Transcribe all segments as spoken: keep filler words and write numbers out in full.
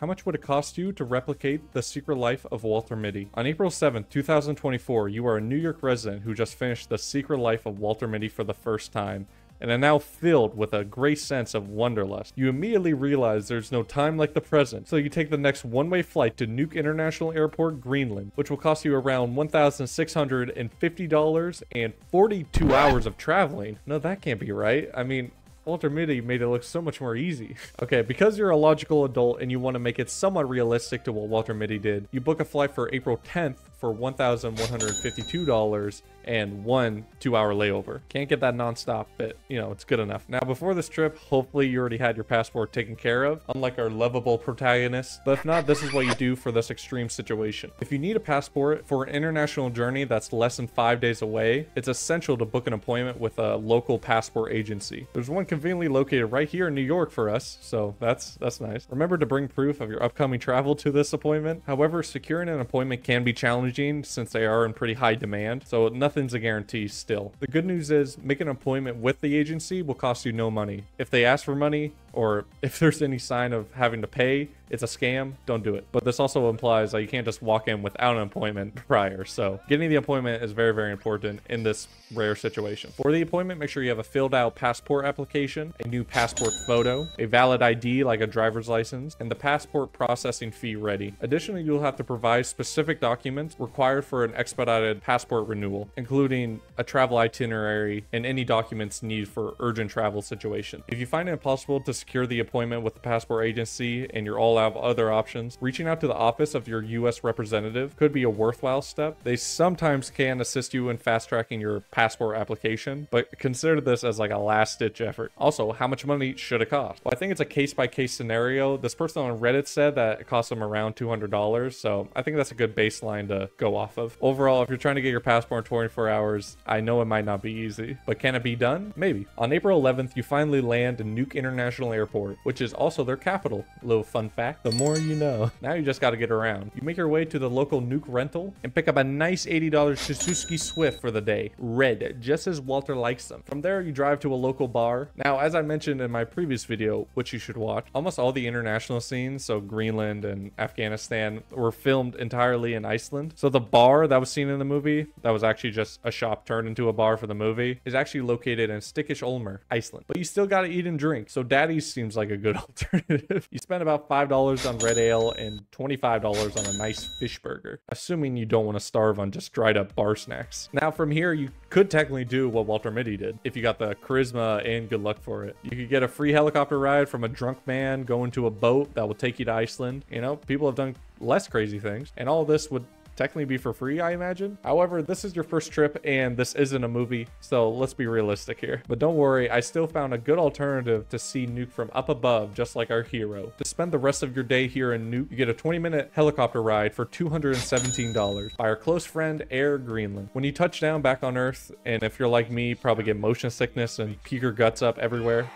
How much would it cost you to replicate The Secret Life of Walter Mitty? On April seventh, two thousand twenty-four, you are a New York resident who just finished The Secret Life of Walter Mitty for the first time, and are now filled with a great sense of wanderlust. You immediately realize there's no time like the present, so you take the next one-way flight to Nuuk International Airport, Greenland, which will cost you around one thousand six hundred fifty dollars and forty-two hours of traveling. No, that can't be right. I mean, Walter Mitty made it look so much more easy. Okay, because you're a logical adult and you want to make it somewhat realistic to what Walter Mitty did, you book a flight for April tenth for one thousand one hundred fifty-two dollars and one two-hour layover. Can't get that non-stop, but you know, it's good enough. Now, before this trip, hopefully you already had your passport taken care of, unlike our lovable protagonist. But if not, this is what you do for this extreme situation. If you need a passport for an international journey that's less than five days away, it's essential to book an appointment with a local passport agency. There's one conveniently located right here in New York for us, so that's that's nice. Remember to bring proof of your upcoming travel to this appointment. However, securing an appointment can be challenging since they are in pretty high demand, so nothing Nothing's a guarantee still. The good news is making an appointment with the agency will cost you no money. If they ask for money or if there's any sign of having to pay, it's a scam, don't do it. But this also implies that you can't just walk in without an appointment prior. So getting the appointment is very, very important in this rare situation. For the appointment, make sure you have a filled out passport application, a new passport photo, a valid I D like a driver's license, and the passport processing fee ready. Additionally, you'll have to provide specific documents required for an expedited passport renewal, including a travel itinerary and any documents needed for urgent travel situation. If you find it impossible to secure the appointment with the passport agency and you're all out of other options, reaching out to the office of your U S representative could be a worthwhile step. They sometimes can assist you in fast-tracking your passport application, but consider this as like a last-ditch effort. Also, how much money should it cost? Well, I think it's a case-by-case scenario. This person on Reddit said that it cost them around two hundred dollars, so I think that's a good baseline to go off of. Overall, if you're trying to get your passport in twenty-four hours, I know it might not be easy, but can it be done? Maybe. On April eleventh, you finally land in Nuuk International Airport, which is also their capital. Little fun fact, the more you know. Now you just got to get around. You make your way to the local Nuuk rental and pick up a nice eighty dollar Suzuki Swift for the day, red, just as Walter likes them. From there, you drive to a local bar. Now, as I mentioned in my previous video, which you should watch, almost all the international scenes, so Greenland and Afghanistan, were filmed entirely in Iceland. So the bar that was seen in the movie, that was actually just a shop turned into a bar for the movie, is actually located in Stikkisholmur, Iceland. But you still got to eat and drink, so Daddy's seems like a good alternative. You spend about five dollars on red ale and twenty-five dollars on a nice fish burger, assuming you don't want to starve on just dried up bar snacks. Now from here, you could technically do what Walter Mitty did if you got the charisma and good luck for it. You could get a free helicopter ride from a drunk man going to a boat that will take you to Iceland. You know, people have done less crazy things, and all this would technically be for free, I imagine. However, this is your first trip and this isn't a movie, so let's be realistic here. But don't worry, I still found a good alternative to see Nuuk from up above, just like our hero. To spend the rest of your day here in Nuuk, you get a twenty minute helicopter ride for two hundred seventeen dollars by our close friend Air Greenland. When you touch down back on Earth, and if you're like me, probably get motion sickness and pee your guts up everywhere,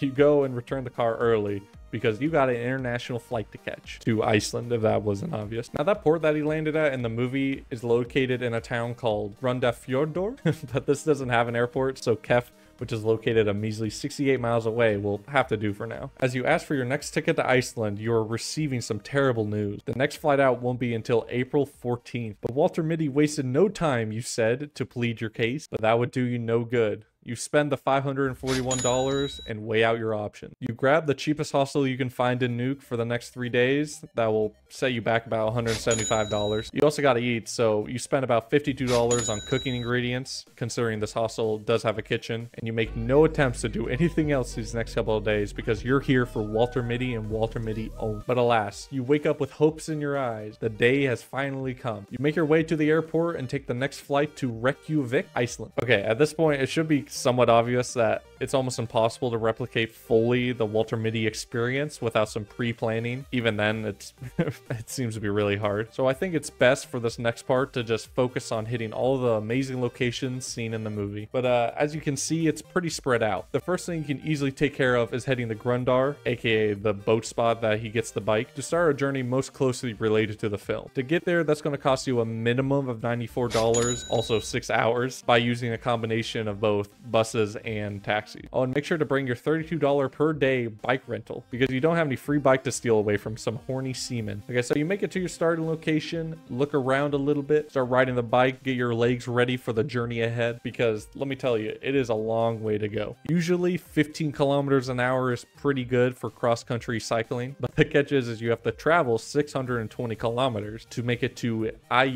you go and return the car early, because you got an international flight to catch to Iceland, if that wasn't obvious. Now, that port that he landed at in the movie is located in a town called Grundarfjörður, but this doesn't have an airport, so Kef, which is located a measly sixty-eight miles away, will have to do for now. As you ask for your next ticket to Iceland, you are receiving some terrible news. The next flight out won't be until April fourteenth, but Walter Mitty wasted no time, you said, to plead your case, but that would do you no good. You spend the five hundred forty-one dollars and weigh out your option. You grab the cheapest hostel you can find in Nuuk for the next three days. That will set you back about one hundred seventy-five dollars. You also got to eat, so you spend about fifty-two dollars on cooking ingredients, considering this hostel does have a kitchen, and you make no attempts to do anything else these next couple of days because you're here for Walter Mitty and Walter Mitty only. But alas, you wake up with hopes in your eyes. The day has finally come. You make your way to the airport and take the next flight to Reykjavik, Iceland. Okay, at this point, it should be somewhat obvious that it's almost impossible to replicate fully the Walter Mitty experience without some pre-planning. Even then, it's it seems to be really hard. So I think it's best for this next part to just focus on hitting all the amazing locations seen in the movie. But uh, as you can see, it's pretty spread out. The first thing you can easily take care of is heading to Grundar, aka the boat spot that he gets the bike, to start a journey most closely related to the film. To get there, that's going to cost you a minimum of ninety-four dollars, also six hours, by using a combination of both buses and taxis. taxi. Oh, and make sure to bring your thirty-two dollars per day bike rental, because you don't have any free bike to steal away from some horny seaman. Okay, so you make it to your starting location, look around a little bit, start riding the bike, get your legs ready for the journey ahead, because let me tell you, it is a long way to go. Usually fifteen kilometers an hour is pretty good for cross-country cycling, but the catch is, is you have to travel six hundred twenty kilometers to make it to Iceland.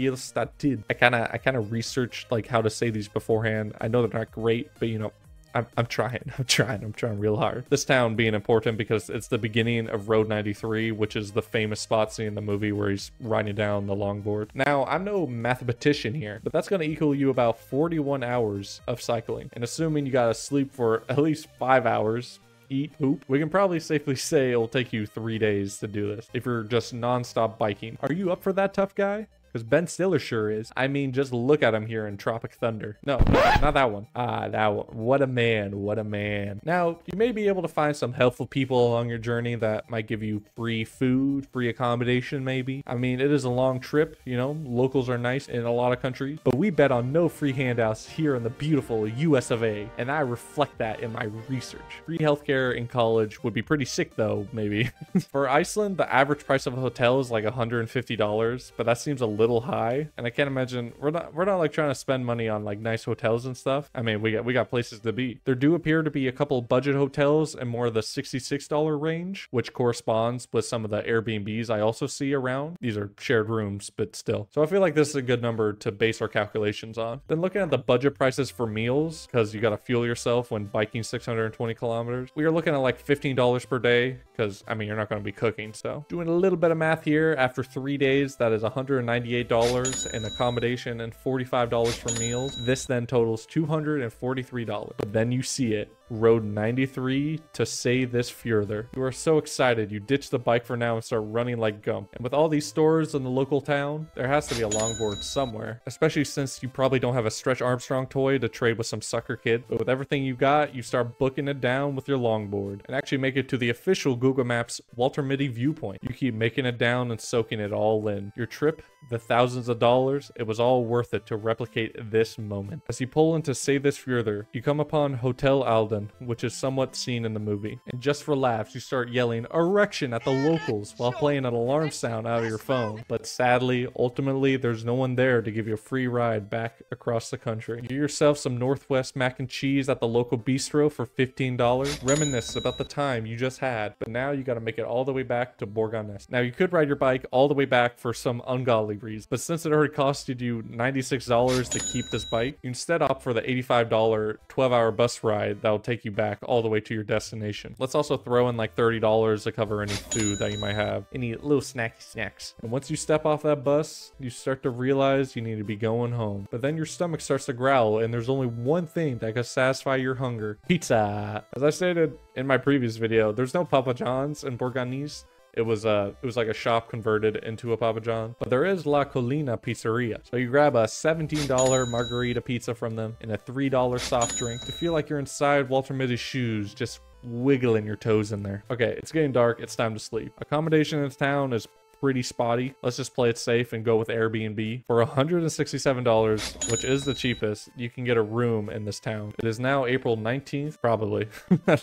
I kind of I kind of researched like how to say these beforehand. I know they're not great, but you know, I'm, I'm trying, I'm trying, I'm trying real hard. This town being important because it's the beginning of Road ninety-three, which is the famous spot scene in the movie where he's riding down the longboard. Now, I'm no mathematician here, but that's going to equal you about forty-one hours of cycling. And assuming you got to sleep for at least five hours, eat, poop, we can probably safely say it'll take you three days to do this if you're just nonstop biking. Are you up for that, tough guy? Because Ben Stiller sure is. I mean, just look at him here in Tropic Thunder. No, no, not that one. Ah, that one. What a man. What a man. Now, you may be able to find some helpful people along your journey that might give you free food, free accommodation, maybe. I mean, it is a long trip. You know, locals are nice in a lot of countries, but we bet on no free handouts here in the beautiful U S of A. And I reflect that in my research. Free healthcare in college would be pretty sick, though, maybe. For Iceland, the average price of a hotel is like one hundred fifty dollars, but that seems a little high, and I can't imagine we're not we're not like trying to spend money on like nice hotels and stuff. I mean, we got we got places to be. There do appear to be a couple budget hotels and more of the sixty-six dollar range, which corresponds with some of the Airbnbs I also see around. These are shared rooms, but still. So I feel like this is a good number to base our calculations on. Then looking at the budget prices for meals, because you got to fuel yourself when biking six hundred twenty kilometers, we are looking at like fifteen dollars per day, because I mean, you're not going to be cooking. So doing a little bit of math here, after three days, that is one hundred ninety dollars ninety-eight dollars in accommodation and forty-five dollars for meals. This then totals two hundred forty-three dollars. But then you see it. Road ninety-three to Seyðisfjörður. You are so excited, you ditch the bike for now and start running like Gump. And with all these stores in the local town, there has to be a longboard somewhere, especially since you probably don't have a Stretch Armstrong toy to trade with some sucker kid. But with everything you got, you start booking it down with your longboard and actually make it to the official Google Maps Walter Mitty viewpoint. You keep making it down and soaking it all in. Your trip, the thousands of dollars, it was all worth it to replicate this moment. As you pull into Seyðisfjörður, you come upon Hotel Aldan, which is somewhat seen in the movie. And just for laughs, you start yelling erection at the locals while playing an alarm sound out of your phone. But sadly, ultimately, there's no one there to give you a free ride back across the country. You get yourself some Northwest mac and cheese at the local bistro for fifteen dollars. Reminisce about the time you just had, but now you got to make it all the way back to Borgarnes. Now, you could ride your bike all the way back for some ungodly reason, but since it already costed you ninety-six dollars to keep this bike, you instead opt for the eighty-five dollar twelve hour bus ride that'll take you back all the way to your destination. Let's also throw in like thirty dollars to cover any food that you might have, any little snacky snacks. And once you step off that bus, you start to realize you need to be going home. But then your stomach starts to growl, and there's only one thing that can satisfy your hunger: pizza. As I stated in my previous video, there's no Papa John's in Borgarnes. It was a, it was like a shop converted into a Papa John, but there is La Colina Pizzeria. So you grab a seventeen dollar margarita pizza from them and a three dollar soft drink to feel like you're inside Walter Mitty's shoes, just wiggling your toes in there. Okay, it's getting dark. It's time to sleep. Accommodation in this town is pretty spotty. Let's just play it safe and go with Airbnb. For one hundred sixty-seven dollars, which is the cheapest, you can get a room in this town. It is now April nineteenth, probably.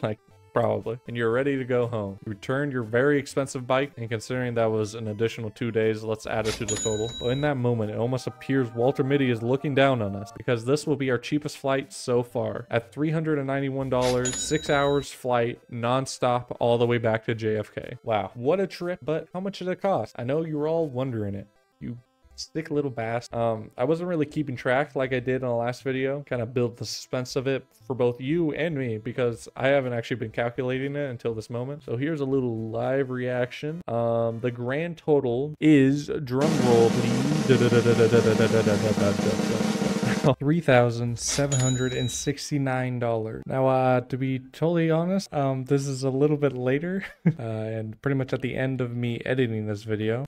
like. Probably. And you're ready to go home. You returned your very expensive bike, and considering that was an additional two days, let's add it to the total. But in that moment, it almost appears Walter Mitty is looking down on us, because this will be our cheapest flight so far. At three hundred ninety-one dollars, six hours flight, nonstop, all the way back to J F K. Wow, what a trip, but how much did it cost? I know you were all wondering it. You sick little bass. Um, I wasn't really keeping track like I did in the last video. Kind of build the suspense of it for both you and me, because I haven't actually been calculating it until this moment. So here's a little live reaction. Um, the grand total is, drum roll please, three thousand seven hundred sixty-nine dollars. Now, uh, to be totally honest, um, this is a little bit later uh, and pretty much at the end of me editing this video.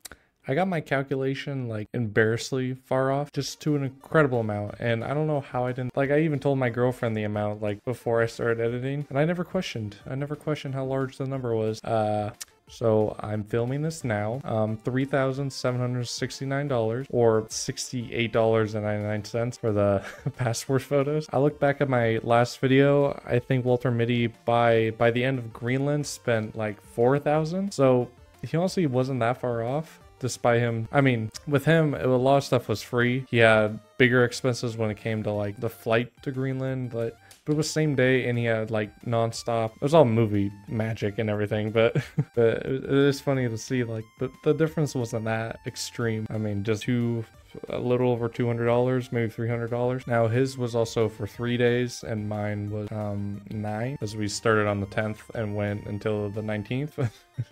I got my calculation like embarrassingly far off, just to an incredible amount, and I don't know how I didn't. Like, I even told my girlfriend the amount like before I started editing, and I never questioned. I never questioned how large the number was. Uh, So I'm filming this now. Um, three thousand seven hundred sixty-nine dollars or sixty-eight dollars and ninety-nine cents for the passport photos. I look back at my last video. I think Walter Mitty by by the end of Greenland spent like four thousand dollars. So he honestly wasn't that far off. Despite him, I mean, with him, it, a lot of stuff was free. He had bigger expenses when it came to like the flight to Greenland, but, but it was same day, and he had like nonstop. It was all movie magic and everything, but, but it, it is funny to see like, but the difference wasn't that extreme. I mean, just two, a little over two hundred dollars, maybe three hundred dollars. Now his was also for three days, and mine was um, nine, as we started on the tenth and went until the nineteenth.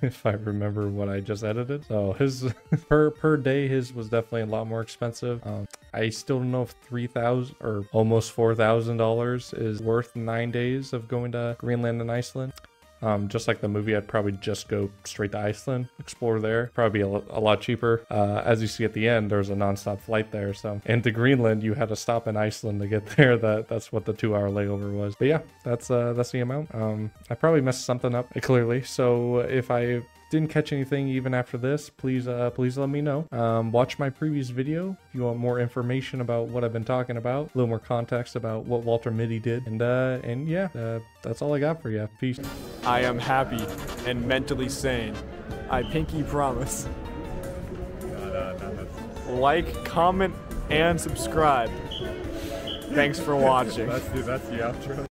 If I remember what I just edited. So his per per day, his was definitely a lot more expensive. Um, I still don't know if three thousand or almost four thousand dollars is worth nine days of going to Greenland and Iceland. Um, just like the movie, I'd probably just go straight to Iceland, explore there. Probably a, a lot cheaper. Uh, as you see at the end, there's a non-stop flight there. So, and to Greenland, you had to stop in Iceland to get there. That that's what the two-hour layover was. But yeah, that's uh, that's the amount. Um, I probably messed something up clearly. So if I didn't catch anything even after this, please uh please let me know. Um watch my previous video if you want more information about what I've been talking about, a little more context about what Walter Mitty did, and uh and yeah, uh, that's all I got for you. Peace. I am happy and mentally sane. I pinky promise. Like, comment, and subscribe. Thanks for watching. That's the, that's the outro.